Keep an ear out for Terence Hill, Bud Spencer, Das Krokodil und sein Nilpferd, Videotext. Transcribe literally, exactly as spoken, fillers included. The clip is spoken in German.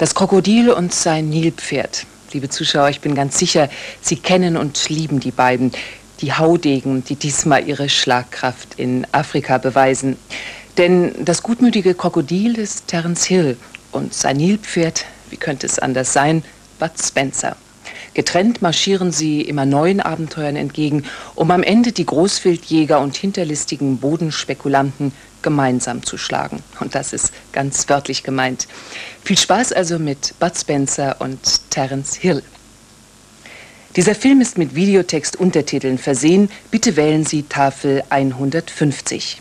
Das Krokodil und sein Nilpferd. Liebe Zuschauer, ich bin ganz sicher, Sie kennen und lieben die beiden, die Haudegen, die diesmal ihre Schlagkraft in Afrika beweisen. Denn das gutmütige Krokodil ist Terence Hill und sein Nilpferd, wie könnte es anders sein, Bud Spencer. Getrennt marschieren sie immer neuen Abenteuern entgegen, um am Ende die Großwildjäger und hinterlistigen Bodenspekulanten gemeinsam zu schlagen. Und das ist ganz wörtlich gemeint. Viel Spaß also mit Bud Spencer und Terence Hill. Dieser Film ist mit Videotext-Untertiteln versehen. Bitte wählen Sie Tafel hundertfünfzig.